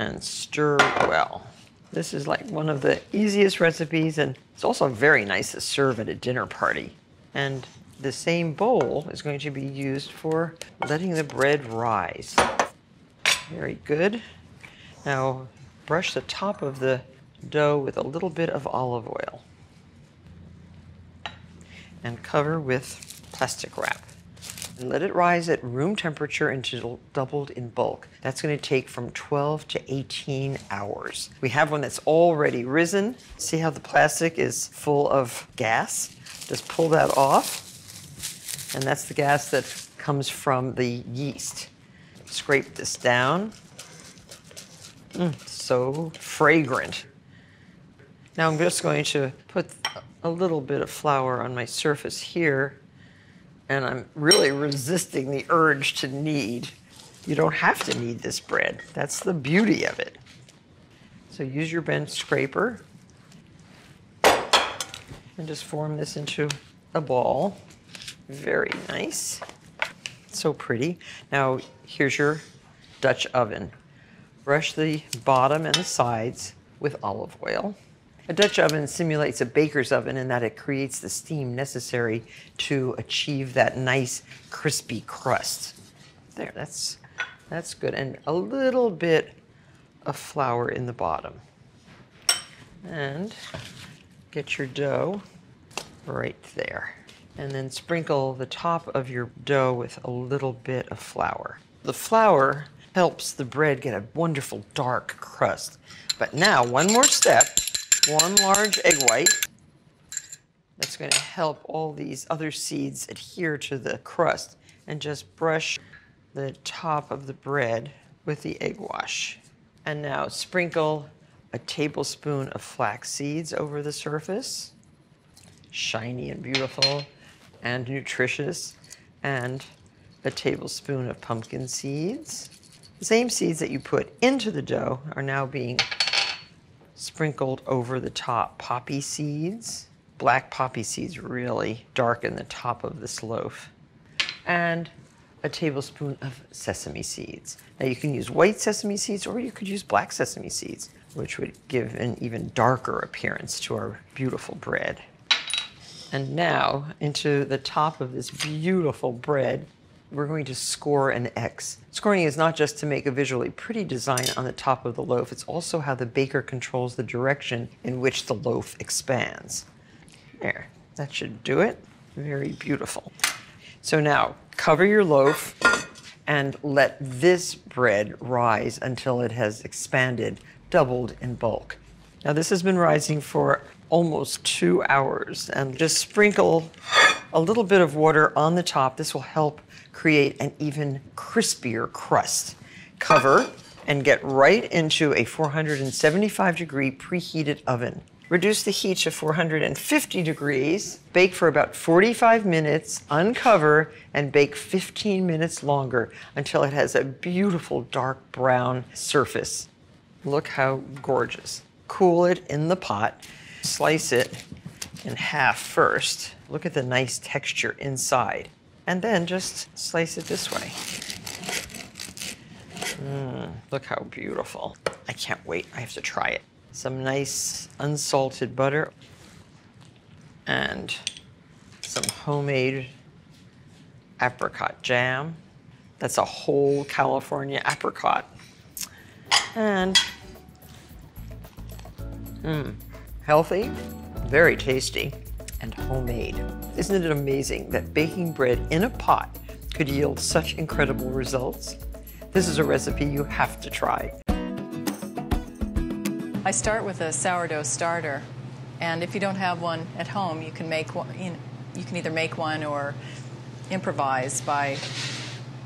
and stir well. This is like one of the easiest recipes, and it's also very nice to serve at a dinner party. And the same bowl is going to be used for letting the bread rise. Very good. Now brush the top of the dough with a little bit of olive oil and cover with plastic wrap. And let it rise at room temperature until doubled in bulk. That's going to take from 12 to 18 hours. We have one that's already risen. See how the plastic is full of gas? Just pull that off. And that's the gas that comes from the yeast. Scrape this down. So fragrant. Now I'm just going to put a little bit of flour on my surface here, and I'm really resisting the urge to knead. You don't have to knead this bread. That's the beauty of it. So use your bench scraper and just form this into a ball. Very nice. So pretty. Now, here's your Dutch oven. Brush the bottom and the sides with olive oil. A Dutch oven simulates a baker's oven in that it creates the steam necessary to achieve that nice crispy crust. There, that's good. And a little bit of flour in the bottom. And get your dough right there. And then sprinkle the top of your dough with a little bit of flour. The flour helps the bread get a wonderful dark crust. But now, one more step, 1 large egg white. That's going to help all these other seeds adhere to the crust and just brush the top of the bread with the egg wash. And now sprinkle a tablespoon of flax seeds over the surface. Shiny and beautiful and nutritious. And a tablespoon of pumpkin seeds. The same seeds that you put into the dough are now being sprinkled over the top. Poppy seeds. Black poppy seeds really darken the top of this loaf. And a tablespoon of sesame seeds. Now you can use white sesame seeds or you could use black sesame seeds, which would give an even darker appearance to our beautiful bread. And now into the top of this beautiful bread, we're going to score an X. Scoring is not just to make a visually pretty design on the top of the loaf, it's also how the baker controls the direction in which the loaf expands. There, that should do it. Very beautiful. So now, cover your loaf and let this bread rise until it has expanded, doubled in bulk. Now this has been rising for almost 2 hours, and just sprinkle a little bit of water on the top. This will help create an even crispier crust. Cover and get right into a 475-degree preheated oven. Reduce the heat to 450 degrees, bake for about 45 minutes, uncover, and bake 15 minutes longer until it has a beautiful dark brown surface. Look how gorgeous. Cool it in the pot. Slice it in half first. Look at the nice texture inside. And then just slice it this way. Look how beautiful. I can't wait. I have to try it. Some nice unsalted butter and some homemade apricot jam. That's a whole California apricot. And healthy, very tasty, and homemade. Isn't it amazing that baking bread in a pot could yield such incredible results? This is a recipe you have to try. I start with a sourdough starter, and if you don't have one at home, you can make one. You can either make one or improvise by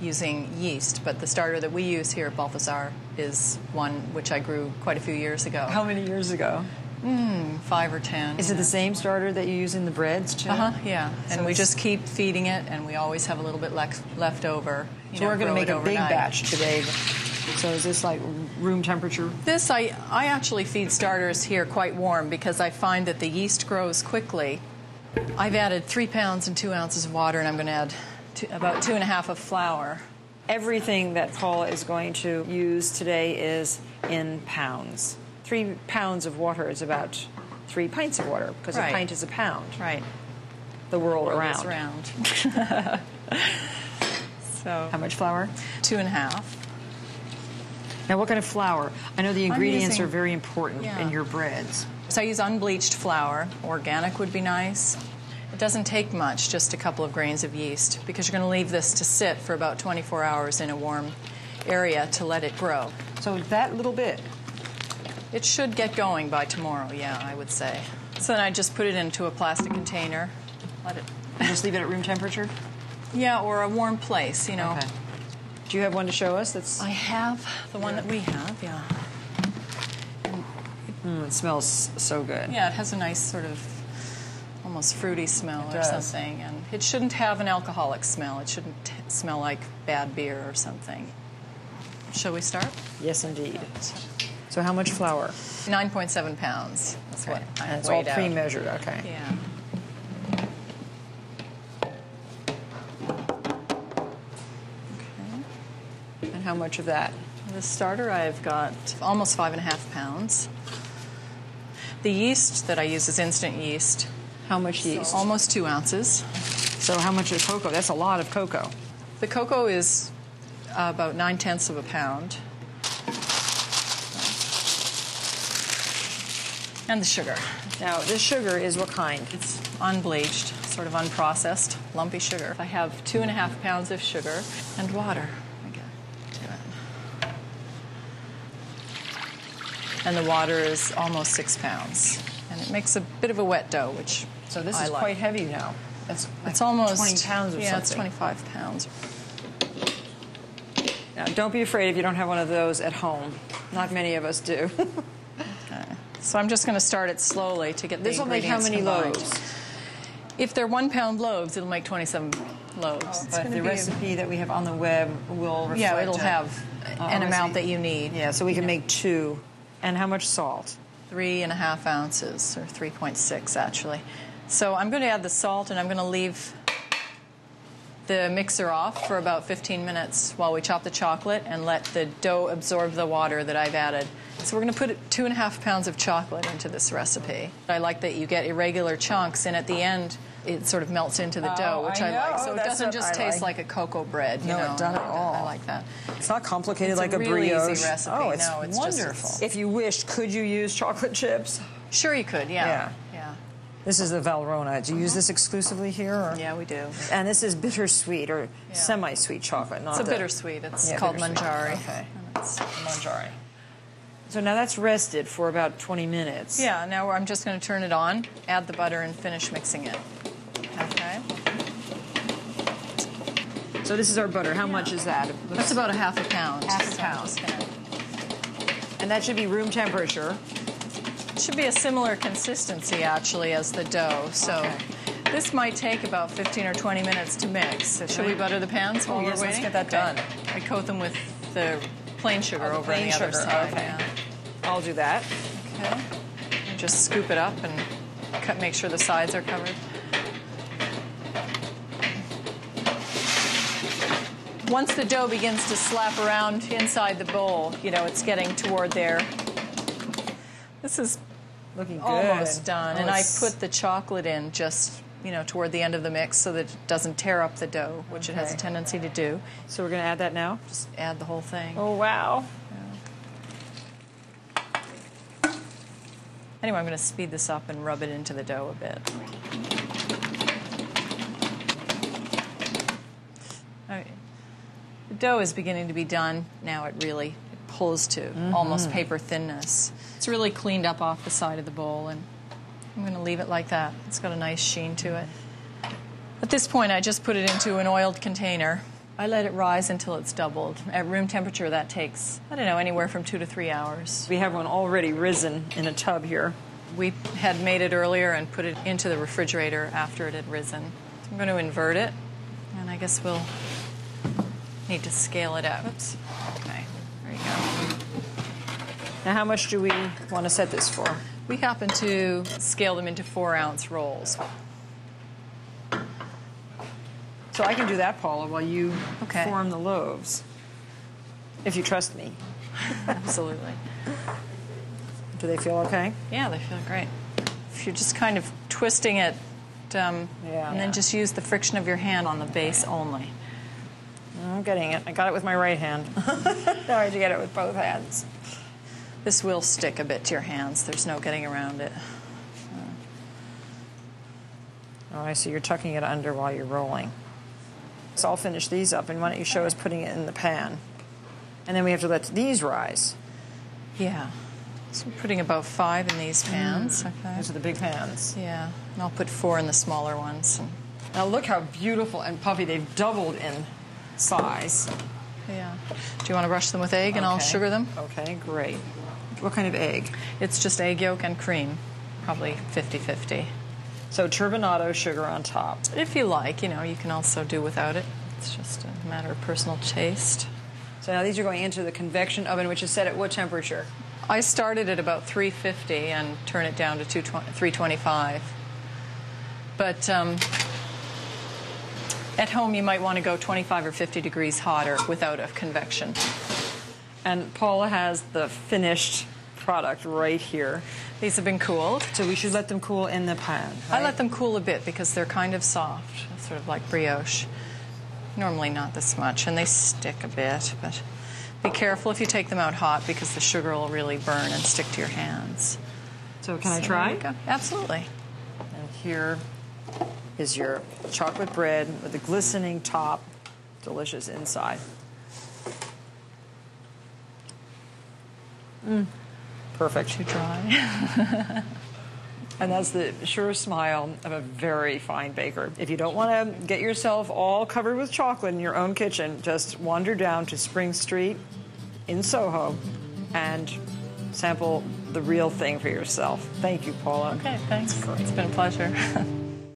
using yeast. But the starter that we use here at Balthazar is one which I grew quite a few years ago. How many years ago? 5 or 10. Is it the same starter that you use in the breads too? Yeah. So and we just keep feeding it, and we always have a little bit left over. So we're going to make a big batch today. So is this like room temperature? This, I actually feed starters here quite warm because I find that the yeast grows quickly. I've added 3 pounds and 2 ounces of water, and I'm going to add about 2 1/2 of flour. Everything that Paula is going to use today is in pounds. 3 pounds of water is about 3 pints of water because a pint is a pound. Right. The world around. So how much flour? 2 1/2. Now, what kind of flour? I know the ingredients are very important in your breads. So I use unbleached flour. Organic would be nice. It doesn't take much, just a couple of grains of yeast, because you're going to leave this to sit for about 24 hours in a warm area to let it grow. So that little bit? It should get going by tomorrow, yeah, I would say. So then I just put it into a plastic container. Let it... And just leave it at room temperature? Yeah, or a warm place, you know. Okay. Do you have one to show us? That's... I have the one that we have, yeah. It smells so good. Yeah, it has a nice sort of almost fruity smell or something. And it shouldn't have an alcoholic smell. It shouldn't smell like bad beer or something. Shall we start? Yes, indeed. So how much flour? 9.7 pounds. That's what I weighed out. It's all pre-measured, okay. Yeah. How much of that? The starter I've got almost 5 1/2 pounds. The yeast that I use is instant yeast. How much yeast? So almost 2 ounces. So how much of cocoa? That's a lot of cocoa. The cocoa is about 9/10 of a pound. And the sugar. Now, this sugar is what kind? It's unbleached, sort of unprocessed, lumpy sugar. I have 2 1/2 pounds of sugar and water. And the water is almost 6 pounds. And it makes a bit of a wet dough, which I like. So this is quite heavy now. That's like it's almost 20 pounds or something. Yeah, it's 25 pounds. Now, don't be afraid if you don't have one of those at home. Not many of us do. Okay. So I'm just going to start it slowly to get the ingredients combined. This will make how many loaves? If they're 1 pound loaves, it'll make 27 loaves. Oh, but the recipe that we have on the web will reflect it'll have an amount that you need. Yeah, so we can make 2. And how much salt? 3.5 ounces, or 3.6 actually. So I'm going to add the salt, and I'm going to leave the mixer off for about 15 minutes while we chop the chocolate and let the dough absorb the water that I've added. So we're going to put 2.5 pounds of chocolate into this recipe. I like that you get irregular chunks, and at the end it sort of melts into the dough, which I like. So it doesn't just taste like a cocoa bread. You know? It doesn't at all. I like that. It's not complicated like a brioche. It's a really easy recipe. Oh, it's wonderful. Just, if you wished, could you use chocolate chips? Sure you could, yeah. This is the Valrhona. Do you use this exclusively here? Or? Yeah, we do. And this is bittersweet or semi-sweet chocolate. Not it's a bittersweet. It's called Manjari. Okay. Manjari. So now that's rested for about 20 minutes. Yeah, now I'm just going to turn it on, add the butter, and finish mixing it. Okay. So this is our butter. How much is that? That's about 1/2 pound. Half a pound. And that should be room temperature. It should be a similar consistency, actually, as the dough. So this might take about 15 or 20 minutes to mix. Should we butter the pans while we're waiting? Let's get that done. I coat them with the plain sugar over on the other side. Okay. Yeah. I'll do that. Okay. And just scoop it up and cut, make sure the sides are covered. Once the dough begins to slap around inside the bowl, you know, it's getting toward there. This is looking good. Almost done. And I put the chocolate in just, you know, toward the end of the mix so that it doesn't tear up the dough, which it has a tendency to do. So we're going to add that now? Just add the whole thing. Oh, wow. Yeah. Anyway, I'm going to speed this up and rub it into the dough a bit. All right. The dough is beginning to be done. Now it really pulls to almost paper thinness. It's really cleaned up off the side of the bowl, and I'm going to leave it like that. It's got a nice sheen to it. At this point, I just put it into an oiled container. I let it rise until it's doubled. At room temperature, that takes, I don't know, anywhere from 2 to 3 hours. We have one already risen in a tub here. We had made it earlier and put it into the refrigerator after it had risen. I'm going to invert it, and I guess we'll need to scale it up. Oops. Okay, there you go. Now, how much do we want to set this for? We happen to scale them into 4-ounce rolls. So I can do that, Paula, while you form the loaves, if you trust me. Absolutely. Do they feel okay? Yeah, they feel great. If you're just kind of twisting it, and then just use the friction of your hand on the base only. I'm getting it. I got it with my right hand. Now I had to get it with both hands. This will stick a bit to your hands. There's no getting around it. All right, so you're tucking it under while you're rolling. So I'll finish these up, and why don't you show us putting it in the pan. And then we have to let these rise. Yeah. So I'm putting about 5 in these pans. Okay. Those are the big pans. Yeah. And I'll put 4 in the smaller ones. Now look how beautiful and puffy. They've doubled in size. Yeah. Do you want to brush them with egg and I'll sugar them? Okay, great. What kind of egg? It's just egg yolk and cream, probably 50-50. So turbinado sugar on top. If you like, you know, you can also do without it. It's just a matter of personal taste. So now these are going into the convection oven, which is set at what temperature? I started at about 350 and turn it down to 325. But at home, you might want to go 25 or 50 degrees hotter without a convection. And Paula has the finished product right here. These have been cooled. So we should let them cool in the pan, right? I let them cool a bit because they're kind of soft, sort of like brioche. Normally not this much, and they stick a bit, but be careful if you take them out hot because the sugar will really burn and stick to your hands. So can I try? Absolutely. And here is your chocolate bread with a glistening top, delicious inside. Perfect. Too dry. And that's the sure smile of a very fine baker. If you don't want to get yourself all covered with chocolate in your own kitchen, just wander down to Spring Street in Soho and sample the real thing for yourself. Thank you, Paula. Okay, thanks. It's been a pleasure.